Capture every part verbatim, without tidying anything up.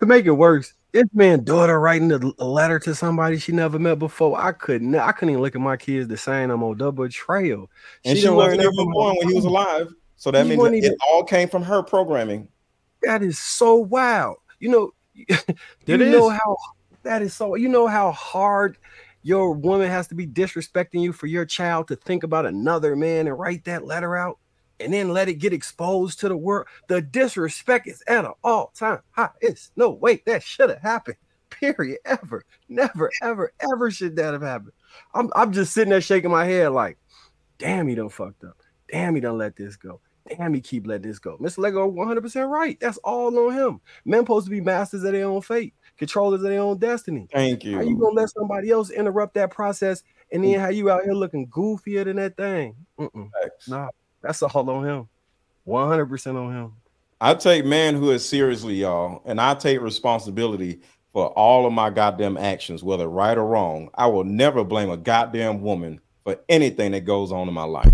To make it worse, this man's daughter writing a letter to somebody she never met before. I couldn't. I couldn't even look at my kids the same. I'm on double trail. And she, she wasn't ever born when he was alive, so that means it all came from her programming. That is so wild. You know, you know how that is so. You know how hard your woman has to be disrespecting you for your child to think about another man and write that letter out and then let it get exposed to the world. The disrespect is at an all-time high. It's no way that should have happened, period, ever. Never, ever, ever should that have happened. I'm, I'm just sitting there shaking my head like, damn, he done fucked up. Damn, he done let this go. Damn, he keep letting this go. Mister Lego one hundred percent right. That's all on him. Men supposed to be masters of their own fate, controllers of their own destiny. Thank you. How you going to let somebody else interrupt that process and then how you out here looking goofier than that thing? Mm-mm. Nah. That's all on him. one hundred percent on him. I take manhood seriously, y'all, and I take responsibility for all of my goddamn actions, whether right or wrong. I will never blame a goddamn woman for anything that goes on in my life.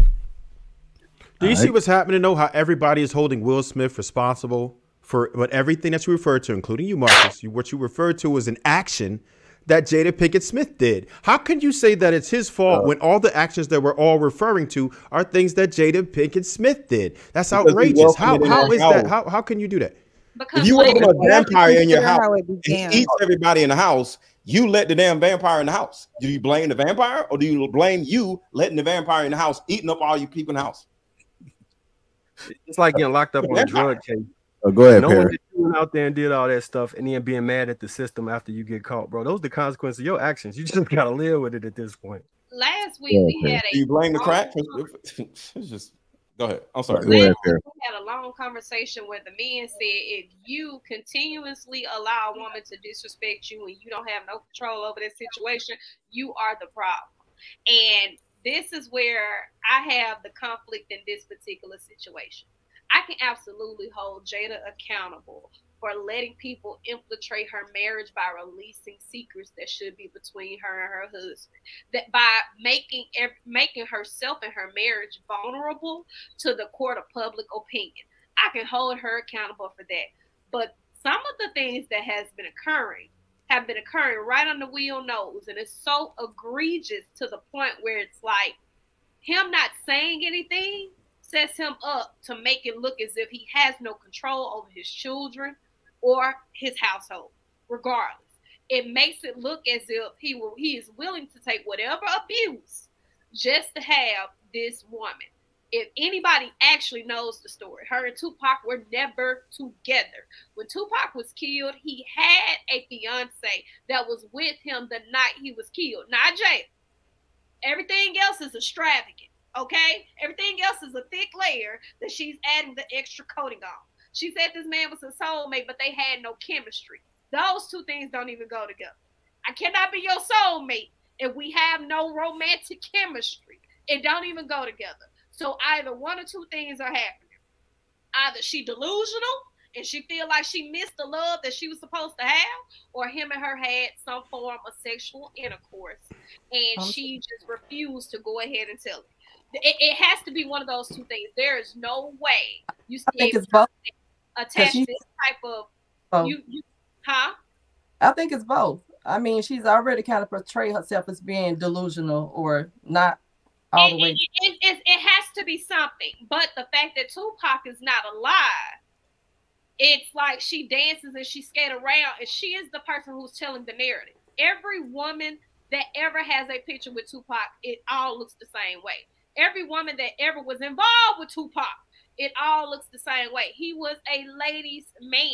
Do you right. see what's happening, though, how everybody is holding Will Smith responsible for what everything that you referred to, including you, Marcus, you, what you referred to was an action that Jada Pinkett Smith did. How can you say that it's his fault uh, when all the actions that we're all referring to are things that Jada Pinkett Smith did? That's outrageous. How how is house. that? How how can you do that? Because if you welcome like, a vampire in your house, and eats everybody in the house. You let the damn vampire in the house. Do you blame the vampire, or do you blame you letting the vampire in the house, eating up all you people in the house? It's like getting locked up on a drug case. Oh, go ahead, no Perry. One that you went out there and did all that stuff and then being mad at the system after you get caught, bro. Those are the consequences of your actions. You just gotta live with it at this point. Last week yeah, we Perry. had a Do you blame the crack? just go ahead. I'm sorry. Last go ahead, Perry. We had a long conversation where the men said if you continuously allow a woman to disrespect you and you don't have no control over that situation, you are the problem. And this is where I have the conflict in this particular situation. I can absolutely hold Jada accountable for letting people infiltrate her marriage by releasing secrets that should be between her and her husband, that by making making herself and her marriage vulnerable to the court of public opinion. I can hold her accountable for that. But some of the things that has been occurring have been occurring right on the wheel nose, and it's so egregious to the point where it's like him not saying anything sets him up to make it look as if he has no control over his children or his household. Regardless, it makes it look as if he will he is willing to take whatever abuse just to have this woman. If anybody actually knows the story, her and Tupac were never together. When Tupac was killed, he had a fiance that was with him the night he was killed, not Jada. Everything else is extravagant. Okay, everything else is a thick layer that she's adding the extra coating on. She said this man was a soulmate, but they had no chemistry. Those two things don't even go together. I cannot be your soulmate if we have no romantic chemistry. It don't even go together. So either one or two things are happening. Either she delusional and she feel like she missed the love that she was supposed to have, or him and her had some form of sexual intercourse and okay. she just refused to go ahead and tell it. It, it has to be one of those two things. There is no way you see attach this type of both. You, you, huh? I think it's both. I mean, she's already kind of portrayed herself as being delusional or not all it, the way. It, it, it, it has to be something. But the fact that Tupac is not alive, it's like she dances and she skates around, and she is the person who's telling the narrative. Every woman that ever has a picture with Tupac, it all looks the same way. Every woman that ever was involved with Tupac, it all looks the same way. He was a ladies' man,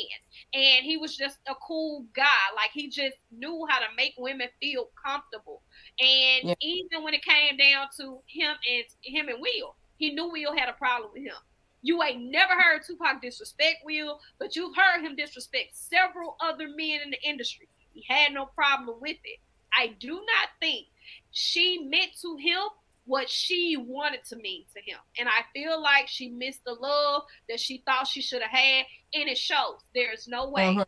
and he was just a cool guy. Like, he just knew how to make women feel comfortable. And yeah. even when it came down to him and him and Will, he knew Will had a problem with him. You ain't never heard Tupac disrespect Will, but you've heard him disrespect several other men in the industry. He had no problem with it. I do not think she meant to him what she wanted to mean to him. And I feel like she missed the love that she thought she should have had. And it shows. There's no way. Uh-huh.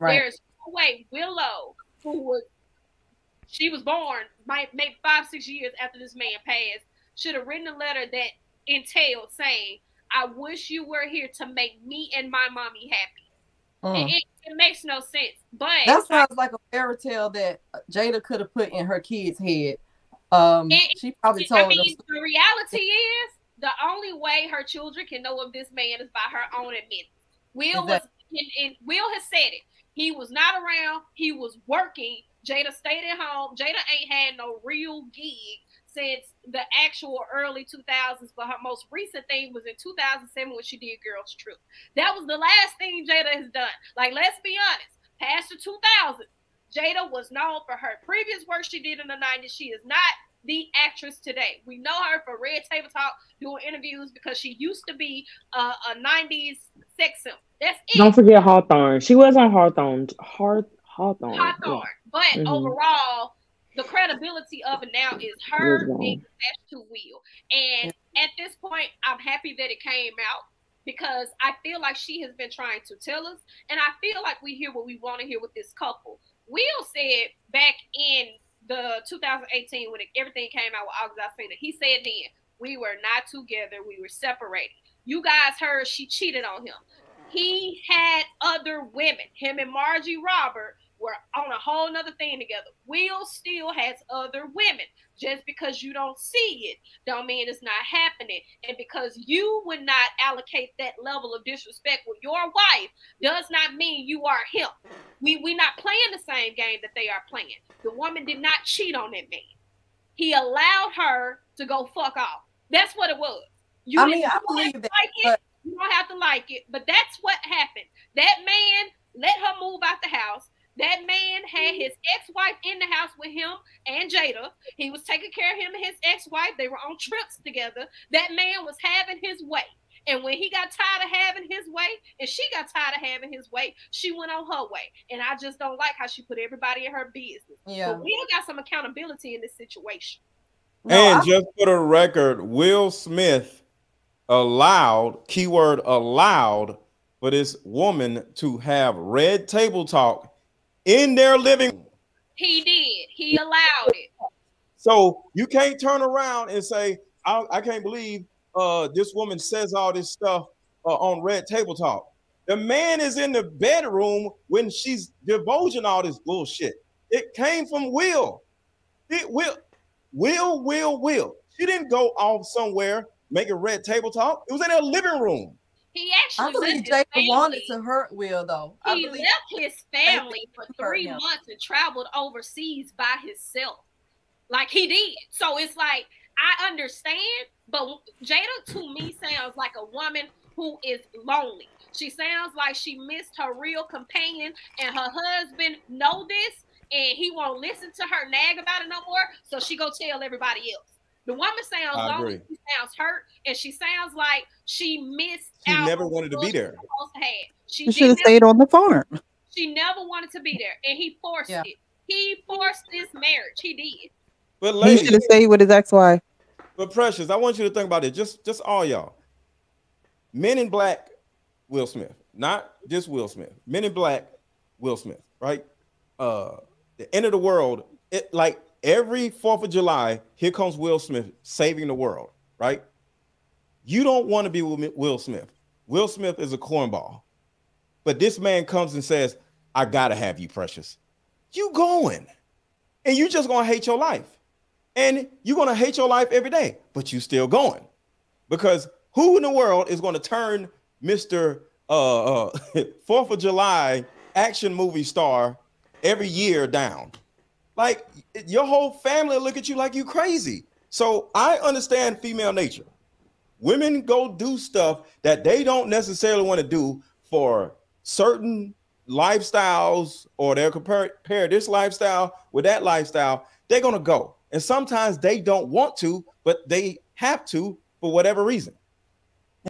Right. There's no way Willow, who was, she was born maybe five, six years after this man passed, should have written a letter that entailed saying, I wish you were here to make me and my mommy happy. Uh-huh. And it it makes no sense. But that sounds like a fairy tale that Jada could have put in her kids' head. Um, it, she probably told. I mean, them. The reality is the only way her children can know of this man is by her own admission. Will exactly. was, and, and Will has said it. He was not around. He was working. Jada stayed at home. Jada ain't had no real gig since the actual early two thousands, but her most recent thing was in two thousand seven when she did Girls Trip. That was the last thing Jada has done. Like, let's be honest, past the two thousands, Jada was known for her previous work she did in the nineties. She is not the actress today. We know her for Red Table Talk, doing interviews, because she used to be uh, a nineties sex symbol. That's it. Don't forget Hawthorne. She was on Hawthorne. Hawthorne. Hawthorne. Yeah. But mm-hmm. overall, the credibility of it now is her being attached to Will. And at this point, I'm happy that it came out, because I feel like she has been trying to tell us, and I feel like we hear what we want to hear with this couple. Will said back in the two thousand eighteen, when it, everything came out with August Alsina, he said then, we were not together, we were separated. You guys heard she cheated on him. He had other women. Him and Margie Robert were on a whole nother thing together. Will still has other women. Just because you don't see it, don't mean it's not happening. And because you would not allocate that level of disrespect with your wife, does not mean you are him. We we not playing the same game that they are playing. The woman did not cheat on that man. He allowed her to go fuck off. That's what it was. You I mean, I believe that. Like it, you don't have to like it, but that's what happened. That man let her move out the house. That man had his ex-wife in the house with him and Jada. He was taking care of him and his ex-wife. They were on trips together. That man was having his way. And when he got tired of having his way, and she got tired of having his way, she went on her way. And I just don't like how she put everybody in her business. Yeah. But we got some accountability in this situation. And no, just for the record, Will Smith allowed, keyword allowed, for this woman to have Red Table Talk in their living room. He did. He allowed it. So you can't turn around and say, I, I can't believe uh, this woman says all this stuff uh, on Red Table Talk. The man is in the bedroom when she's divulging all this bullshit. It came from Will. It will, will, will, will. She didn't go off somewhere making Red Table Talk. It was in her living room. He actually I believe Jada wanted to hurt Will, though. I he left his family for three months and traveled overseas by himself. Like, he did. So it's like, I understand, but Jada to me sounds like a woman who is lonely. She sounds like she missed her real companion, and her husband know this, and he won't listen to her nag about it no more, so she go tell everybody else. The woman sounds lonely, she sounds hurt, and she sounds like she missed she out. She never wanted to be there. She, she should have stayed on the farm. She never wanted to be there, and he forced yeah. it. He forced this marriage. He did. But ladies, he should have stayed with his ex-wife. But Precious, I want you to think about it. Just, just all y'all. Men in Black, Will Smith. Not just Will Smith. Men in Black, Will Smith. Right? Uh, the end of the world. It like. Every fourth of July, here comes Will Smith saving the world, right? You don't want to be with Will Smith. Will Smith is a cornball. But this man comes and says, I got to have you, Precious. You going. And you just going to hate your life. And you're going to hate your life every day, but you still going. Because who in the world is going to turn Mister Uh, uh, fourth of July action movie star every year down? Like, your whole family look at you like you crazy. So I understand female nature. Women go do stuff that they don't necessarily want to do for certain lifestyles, or they'll compare, compare this lifestyle with that lifestyle. They're going to go. And sometimes they don't want to, but they have to for whatever reason.